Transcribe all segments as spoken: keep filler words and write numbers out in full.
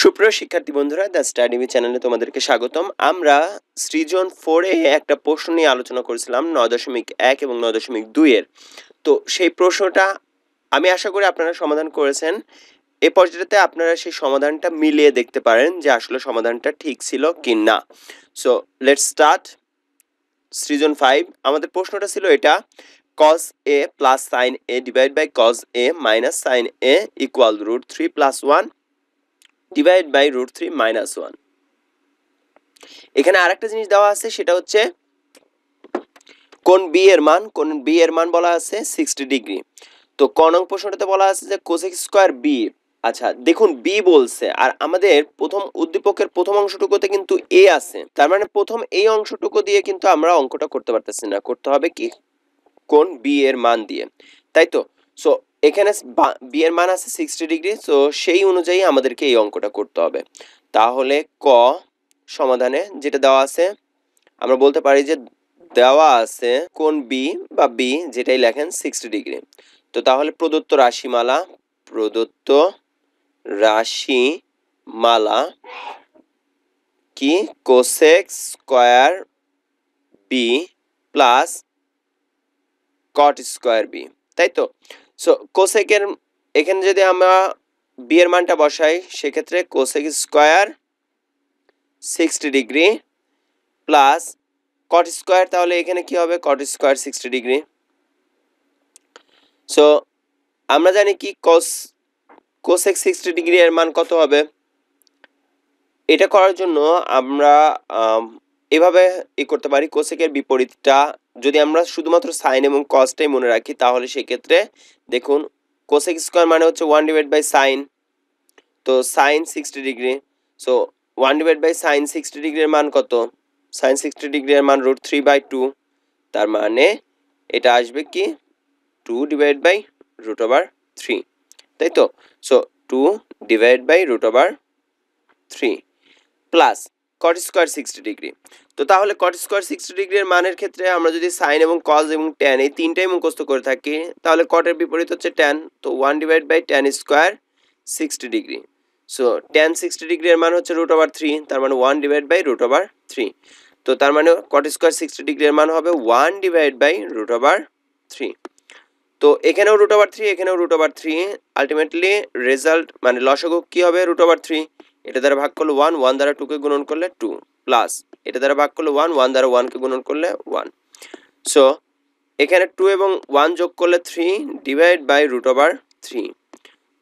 সুপ্রিয় শিক্ষার্থী বন্ধুরা, দ্য স্টাডি বি চ্যানেলে তোমাদেরকে স্বাগতম। আমরা সৃজন ফোরে একটা প্রশ্ন নিয়ে আলোচনা করেছিলাম নয় দশমিক এক এবং নয় দশমিক দুইয়ের। তো সেই প্রশ্নটা আমি আশা করি আপনারা সমাধান করেছেন। এ পর্যায়েতে আপনারা সেই সমাধানটা মিলিয়ে দেখতে পারেন যে আসলে সমাধানটা ঠিক ছিল কি না। So let's start Srijan five. আমাদের প্রশ্নটা ছিল এটা, cos A plus sine A divide by cos A minus sine A equal root three plus one divided by root three minus one. এখানে আরেকটা জিনিস দেওয়া আছে, সেটা হচ্ছে কোন বি এর মান, কোন বি এর মান বলা আছে সিক্সটি ডিগ্রি। তো ক নং প্রশ্নটাতে বলা আছে যে কোসেক স্কোয়ার বি। আচ্ছা দেখুন, বি বলছে, আর আমাদের প্রথম উদ্দীপকের প্রথম অংশটুকুতে কিন্তু এ আছে, তার মানে প্রথম এই অংশটুকু দিয়ে কিন্তু আমরা অঙ্কটা করতে পারতেছি না, করতে হবে কি কোন বি এর মান দিয়ে, তাই তো। সো এখানে বি এর মান আছে সিক্সটি ডিগ্রি, সো সেই অনুযায়ী আমাদেরকে এই অঙ্কটা করতে হবে। তাহলে ক সমাধানে যেটা দেওয়া আছে আমরা বলতে পারি যে দেওয়া আছে কোন বি বা বি যেটাই লেখেন সিক্সটি ডিগ্রি। তো তাহলে প্রদত্ত রাশিমালা, প্রদত্ত রাশিমালা কি cosec square B plus cot square B, তাই তো। সো কোসেকের এখানে যদি আমরা বি এর মানটা বসাই, সেক্ষেত্রে cosec square sixty degree plus cot square, তাহলে এখানে কি হবে cot square sixty degree. So আমরা জানি কি কোস কোসেক সিক্সটি ডিগ্রি এর মান কত হবে। এটা করার জন্য আমরা এভাবে এ করতে পারি, কোসেকের বিপরীতটা যদি আমরা শুধুমাত্র সাইন এবং কসটাই মনে রাখি, তাহলে সেক্ষেত্রে দেখুন কোসেক স্কোয়ার মানে হচ্ছে ওয়ান ডিভাইড বাই সাইন, তো sine sixty degree. So one divided by sine sixty ডিগ্রির মান কত, সাইন সিক্সটি ডিগ্রির মান রুট থ্রি বাই টু, তার মানে এটা আসবে কি two divided by root over three, তাই তো। So two divided by root over three plus cot square sixty degree. তো তাহলে কট স্কোয়ার সিক্সটি ডিগ্রির মানের ক্ষেত্রে আমরা যদি সাইন এবং কজ এবং ট্যান এই তিনটাই মুখস্থ করে থাকি, তাহলে কটের বিপরীত হচ্ছে ট্যান, তো one divided by tan square sixty degree. So tan sixty ডিগ্রির মান হচ্ছে রুট ওভার থ্রি, তার মানে one divided by root over three. তো তার মানে কট স্কোয়ার সিক্সটি ডিগ্রির মান হবে one divided by root over three. তো এখানেও রুট ওভার থ্রি, এখানেও root over three, ultimately result মানে লসাগু কী হবে রুট ওভার থ্রি। এটা দ্বারা ভাগ করলে ওয়ান, ওয়ান দ্বারা টুকে গুণন করলে টু, প্লাস এটা দ্বারা ভাগ করলে ওয়ান, ওয়ান দ্বারা ওয়ানকে গুণন করলে ওয়ান। সো এখানে টু এবং ওয়ান যোগ করলে three divided by root over three.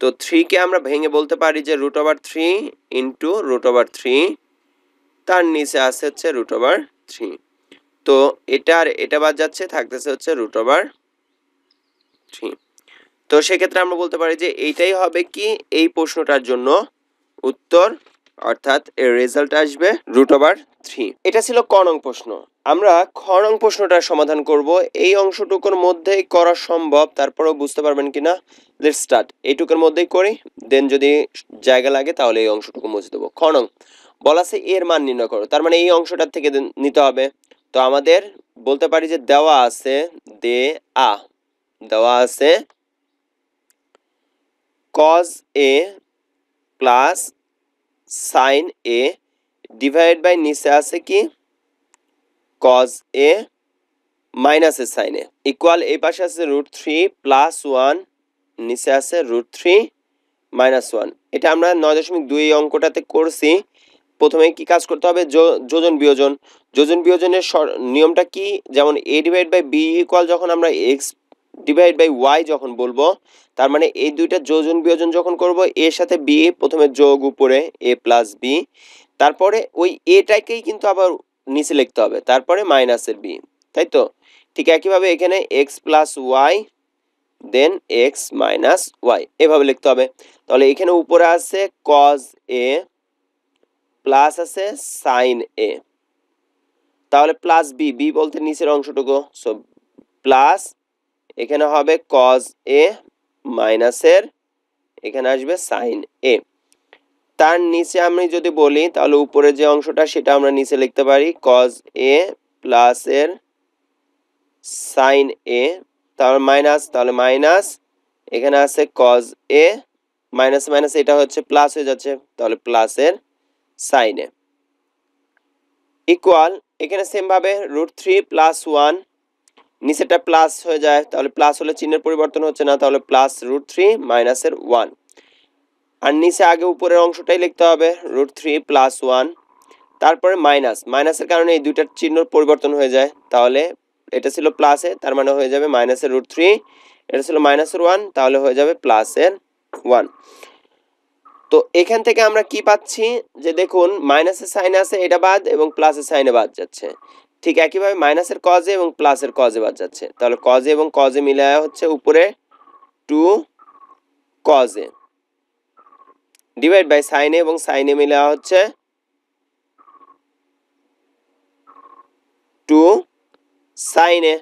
তো থ্রিকে আমরা ভেঙে বলতে পারি যে root over three into root over three, তার নিচে আসে হচ্ছে রুট ওভার থ্রি। তো এটা আর এটা বাদ যাচ্ছে, থাকতেছে হচ্ছে রুট ওভার থ্রি। তো সেক্ষেত্রে আমরা বলতে পারি যে এইটাই হবে কি এই প্রশ্নটার জন্য উত্তর, অর্থাৎ এর রেজাল্ট আসবে রুট ওভার থ্রি। এটা ছিল ক নং প্রশ্ন। আমরা খ নং প্রশ্নটা সমাধান করব। এই অংশটুকুর মধ্যেই করা সম্ভব, তারপরেও বুঝতে পারবেন কিনা। লেটস স্টার্ট, এইটুকুর মধ্যেই করি, দেন যদি জায়গা লাগে তাহলে এই অংশটুকু মুছে দেবো। খ নং বলা আছে এর মান নির্ণয় করো, তার মানে এই অংশটার থেকে নিতে হবে। তো আমাদের বলতে পারি যে দেওয়া আছে দে আ দেওয়া আছে cos A plus sine A divide by নিচে আছে কি কজ এ মাইনাস এ সাইন এ ইকুয়াল, এই পাশে আছে রুট থ্রি প্লাস ওয়ান, নিচে আছে রুট থ্রি মাইনাস ওয়ান। এটা আমরা নয় দশমিক দুই অঙ্কটাতে করছি। প্রথমে কি কাজ করতে হবে, যোজন বিয়োজন। যোজন বিয়োজনের নিয়মটা কি, যেমন A divide by B equal যখন আমরা এক্স ডিভাইড বাই ওয়াই যখন বলবো, তার মানে এই দুইটা যোজন বিয়োজন যখন করব, এর সাথে বি প্রথমে যোগ উপরে এ প্লাস বি, তারপরে ওই এটাকেই কিন্তু আবার নিচে লিখতে হবে, তারপরে মাইনাসের বি, তাই তো। ঠিক একইভাবে এখানে X plus Y then X minus Y এভাবে লিখতে হবে। তাহলে এখানে উপরে আছে কজ এ প্লাস আছে সাইন এ, তাহলে প্লাস বি, বি বলতে নিচের অংশটুকু। সো প্লাস এখানে হবে কজ এ মাইনাসের, এখানে আসবে সাইন এ। তার নিচে আমি যদি বলি, তাহলে উপরে যে অংশটা সেটা আমরা নিচে লিখতে পারি কজ এ প্লাসের সাইন এ, তাহলে মাইনাস, তাহলে মাইনাস এখানে আছে কজ এ माइनस माइनस एटा होच्छे प्लस हो जाच्छे ताहले प्लस एर साइने इक्वल एखाने सेम भावे रूट थ्री प्लस वन निचेटा प्लस हो जाए ताहले प्लस होले चिन्हेर परिवर्तन होच्छे ना ताहले प्लस रूट थ्री माइनस एर वन और नीचे आगे ऊपर अंशटाई लिखते हैं रूट थ्री प्लस वन तारपर माइनस माइनसर कारण दुइटार चिन्ह परिवर्तन हो जाए ताहले एटा छिलो प्लस एर तार माने हो जाए माइनस एर रूट थ्री एटा छिलो माइनस एर वन ताहले हो जाए प्लस एर वन। तो एखान थेके आमरा कि पाচ্ছি जे देखुन माइनस एर साइन आछे एटा बाद एबं प्लस एर साइने बाद जाच्छे ठीक एकई भावे माइनस एर कजे एबं प्लस एर कजे बाद जाच्छे ताहले कजे एबं कजे मिलाया होच्छे ऊपरे टू कजे डिवाइड बाय साइने एबं साइने मिलाया होच्छे टू साइने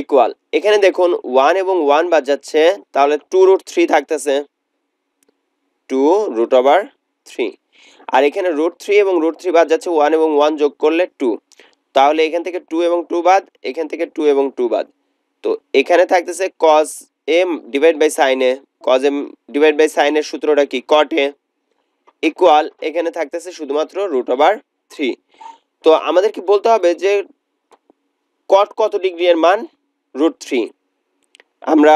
इक्वल এখানে দেখুন वन এবং वन বাদ যাচ্ছে তাহলে टू रूट थ्री থাকতেছে टू रूट ओवर थ्री আর এখানে रूट थ्री এবং रूट थ्री বাদ যাচ্ছে वन এবং वन যোগ করলে टू তাহলে এখান থেকে टू এবং टू বাদ এখান থেকে टू এবং टू বাদ তো এখানে থাকতেছে cos a divide by sin a cos a divide by sin এর সূত্রটা কি cot a ইকুয়াল এখানে থাকতেছে শুধুমাত্র रूट ओवर थ्री। তো আমাদেরকে বলতে হবে যে कट कत डिग्री एर मान रूट थ्री आमरा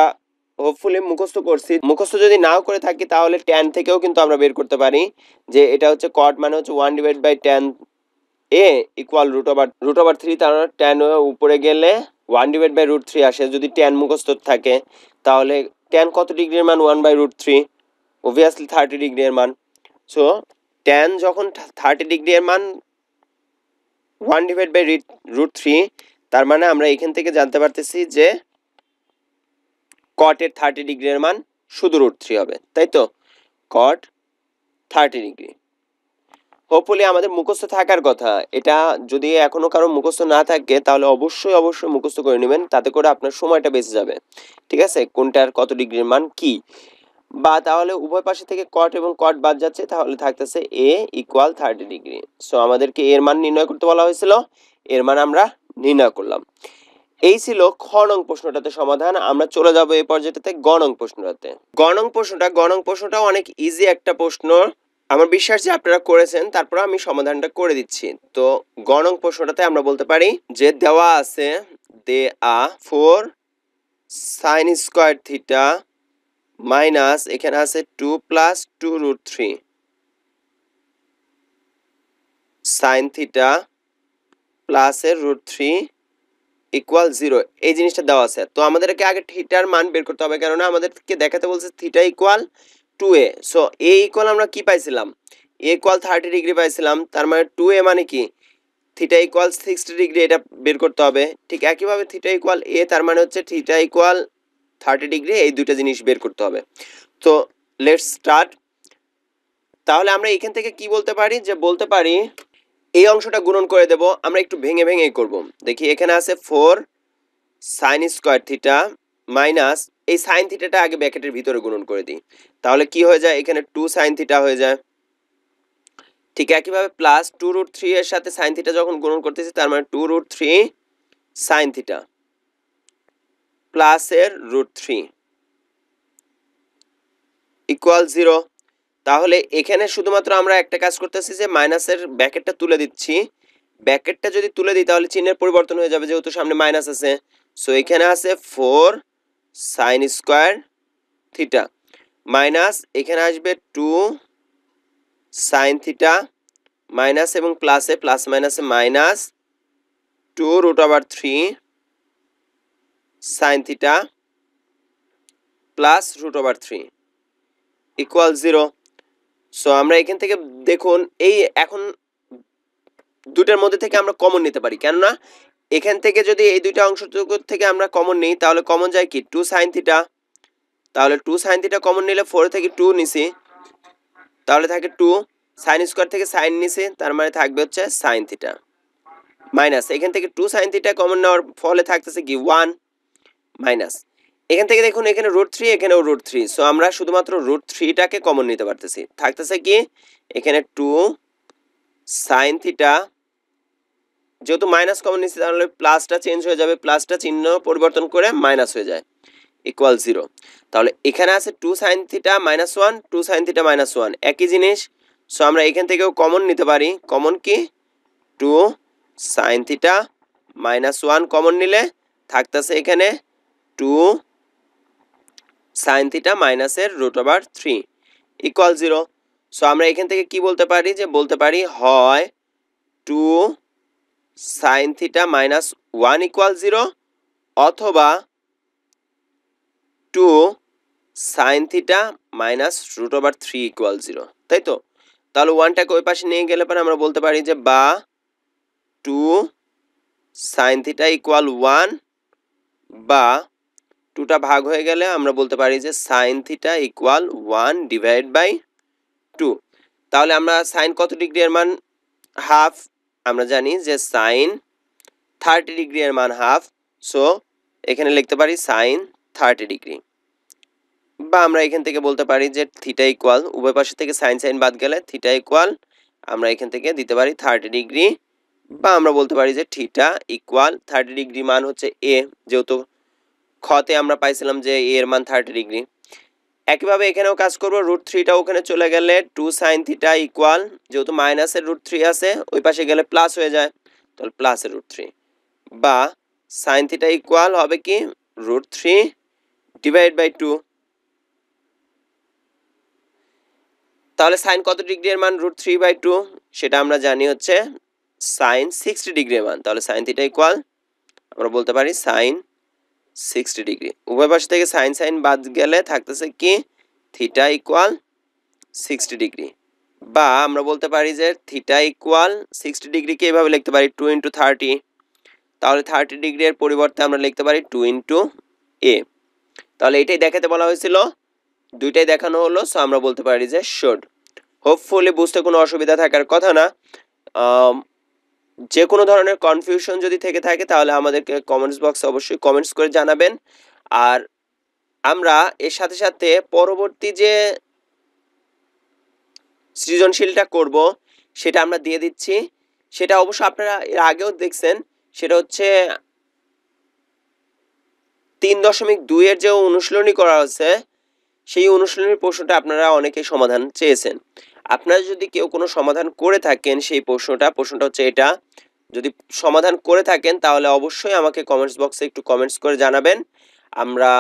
होपफुली मुखस्थ करছি मुखस्थ যদি নাও করে থাকি তাহলে tan থেকেও কিন্তু আমরা বের করতে পারি যে এটা হচ্ছে cot মানে হচ্ছে one divided by tan a equal root over root over three তার মানে tan উপরে গেলে one divided by root three আসে যদি tan মুখস্থ থাকে তাহলে tan কত ডিগ্রি এর মান one by root three obviously thirty degree এর মান। সো tan যখন थर्टी ডিগ্রি এর মান one divided by root three तार माने आमरा एखान थेके जानते पारतेछि जे कट एर थर्टी डिग्री एर मान शुधु रूट थ्री होबे ताई तो कट थर्टी डिग्री होपफुली आमादेर मुखस्थ थाकार कथा एटा जोदि एखोनो कारो मुखस्थ ना थाके ताहले अवश्यई अवश्यई मुखस्थ करे नेबेन ताते करे आपनार समयटा बेंचे जाबे ठीक आछे कोनटार कत डिग्री एर मान कि बा ताहले उभय पाशे थेके कट एबं कट बाद जाच्छे ताहले थाकतेछे A equal thirty degree. So आमादेरके एर मान निर्णय करते बला हयेछिलो एर मान आमरा निर्णय करलाम। এই ছিল খ নং প্রশ্নটাতে সমাধান। আমরা চলে যাব এই পর্যায়টাতে গ নং প্রশ্নটাতে। গ নং প্রশ্নটা গ নং প্রশ্নটা অনেক ইজি একটা প্রশ্ন, আমার বিশ্বাস যে আপনারা করেছেন, তারপর আমি সমাধানটা করে দিচ্ছি। তো গ নং প্রশ্নটাতে আমরা বলতে পারি যে দেওয়া আছে দে আ four sine square theta minus এখানে আছে two plus two root three sine theta plus एर रूट थ्री इक्वल जिरो ये जिनिसटा देवा आछे। तो आमादेर के आगे थीटार मान बेर करते होबे कारण आमादेरके देखाते बोलछे theta equal to A. So A equal आमरा कि पाइछिलाम ए इक्वल थर्टी डिग्री पाइछिलाम तार माने टू ए माने कि थीटा इक्वल सिक्सटी डिग्री एटा बेर करते होबे ठीक एकईभाबे थीटा इक्वल ए तार माने होच्छे theta equal thirty degree A दुइटा जिनिस बेर करते होबे। तो लेट्स स्टार्ट। তাহলে আমরা এখান থেকে কি বলতে পারি যে বলতে পারি এই অংশটা গুণন করে দেব, আমরা একটু ভেঙে ভেঙে করব। দেখি এখানে আছে four sin square theta minus এই sin থিটাটা আগে ব্র্যাকেটের ভিতরে গুণন করে দিই তাহলে কি হয়ে যায় এখানে টু sin থিটা হয়ে যায় ঠিক একই ভাবে প্লাস টু রুট থ্রি এর সাথে sin থিটা যখন গুণন করতেছি তার মানে two root three sin theta plus এর রুট থ্রি ইকুয়াল জিরো। তাহলে এখানে শুধুমাত্র আমরা একটা কাজ করতেছি যে মাইনাসের ব্র্যাকেটটা তুলে দিচ্ছি, ব্র্যাকেটটা যদি তুলে দিই তাহলে চিহ্নের পরিবর্তন হয়ে যাবে যেহেতু সামনে মাইনাস আছে। সো এখানে আছে four sin square theta minus এখানে আসবে টু sin থিটা মাইনাস এবং প্লাসে প্লাস মাইনাসে minus two root over three sin theta plus root over three equal zero. So আমরা এখান থেকে দেখুন এই এখন দুটার মধ্যে থেকে আমরা কমন নিতে পারি, কেননা এখান থেকে যদি এই দুইটা অংশ থেকে আমরা কমন নিই তাহলে কমন যায় কি টু sin থিটা, তাহলে টু sin থিটা কমন নিলে ফোর থেকে টু নিছি তাহলে থাকে টু sin স্কয়ার থেকে sin নিছি তার মানে থাকবে হচ্ছে sin থিটা মাইনাস এখান থেকে টু sin থিটা কমন নেওয়ার ফলে থাকতেছে কি ওয়ান মাইনাস এখান থেকে দেখুন এখানে রুট থ্রি এখানেও রুট থ্রি। সো আমরা শুধুমাত্র রুট থ্রিটাকে কমন নিতে পারতেছি থাকতেছে কি এখানে টু sin থিটা যেহেতু মাইনাস কমন নিচ্ছি তাহলে প্লাসটা চেঞ্জ হয়ে যাবে, প্লাসটা চিহ্ন পরিবর্তন করে মাইনাস হয়ে যায় इक्वल जीरो তাহলে এখানে আছে two sin θ - one two sin θ - one একই জিনিস সো আমরা এখান থেকেও কমন নিতে পারি কমন কি टू sin θ - वन কমন নিলে থাকতেছে এখানে टू sin θ - এর √थ्री इक्वल जीरो সো আমরা এখান থেকে কি বলতে পারি যে বলতে পারি হয় two sin θ - one equal zero অথবা two sin theta minus root over three equal zero ताई तो तालो वन टाको इपाशी नहीं गए लेपन हमरा बोलते पारी जब बा two sin theta equal one बा टू टा भाग होए गए ले हमरा बोलते पारी जब sin थीटा equal वन divided by टू ताले हमरा sin कतो डिग्री एरमान half हमरा जानी जब sin थर्टी डिग्री एरमान half so एक ने लिखते पारी sin थर्टी डिग्री বা আমরা এখান থেকে বলতে পারি যে থিটা ইকুয়াল উভয় পাশে থেকে sin sin বাদ গেলে থিটা ইকুয়াল আমরা এখান থেকে দিতে পারি थर्टी ডিগ্রি বা আমরা বলতে পারি যে থিটা ইকুয়াল थर्टी ডিগ্রি মান হচ্ছে a যেহেতু খতে আমরা পাইছিলাম যে a এর মান थर्टी ডিগ্রি একই ভাবে এখানেও কাজ করব √थ्री টা ওখানে চলে গেলে टू sin θ ইকুয়াল যেহেতু মাইনাস এর √थ्री আছে ওই পাশে গেলে প্লাস হয়ে যায় তাহলে প্লাস এর √थ्री বা sin θ ইকুয়াল হবে কি √थ्री divided by टू তাহলে sin কত ডিগ্রি এর মান √थ्री/टू সেটা আমরা জানি হচ্ছে sin सिक्सटी ডিগ্রি এর মান তাহলে sin θ ইকুয়াল আমরা বলতে পারি sin सिक्सटी ডিগ্রি উভয় পাশ থেকে sin sin বাদ গেলে থাকতেছে কি θ ইকুয়াল सिक्सटी ডিগ্রি বা আমরা বলতে পারি যে θ ইকুয়াল सिक्सटी ডিগ্রি কে এইভাবে লিখতে পারি टू into थर्टी তাহলে थर्टी ডিগ্রি এর পরিবর্তে আমরা লিখতে পারি टू into a তাহলে এটাই দেখাতে বলা হয়েছিল দুইটাই দেখানো হলো সো আমরা বলতে পারি যে শুড হোপফুলি বুঝতে কোনো অসুবিধা থাকার কথা না যে কোনো ধরনের কনফিউশন যদি থেকে থাকে তাহলে আমাদেরকে কমেন্টস বক্সে অবশ্যই কমেন্টস করে জানাবেন আর আমরা এর সাথে সাথে পরবর্তী যে সৃজনশীলটা করব সেটা আমরা দিয়ে দিচ্ছি সেটা অবশ্য আপনারা এর আগেও দেখছেন সেটা হচ্ছে तीन दशमिक दो এর যে অনুশীলনী করা আছে সেই অনুশীলনীর প্রশ্নটা আপনারা অনেকেই সমাধান চেয়েছেন আপনারা যদি কেউ কোনো সমাধান করে থাকেন সেই প্রশ্নটা প্রশ্নটা হচ্ছে এটা যদি সমাধান করে থাকেন তাহলে অবশ্যই আমাকে কমেন্টস বক্সে একটু কমেন্টস করে জানাবেন আমরা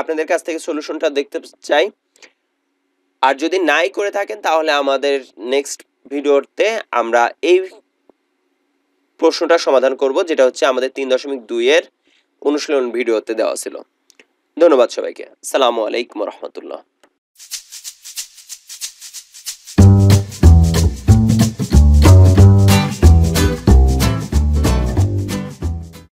আপনাদের কাছ থেকে সলিউশনটা দেখতে চাই আর যদি নাই করে থাকেন তাহলে আমাদের নেক্সট ভিডিওতে আমরা এই প্রশ্নটা সমাধান করব যেটা হচ্ছে আমাদের तीन दशमिक दो এর অনুশীলন ভিডিওতে দেওয়া ছিল ধন্যবাদ সবাইকে আসসালামু আলাইকুম ওয়া রাহমাতুল্লাহ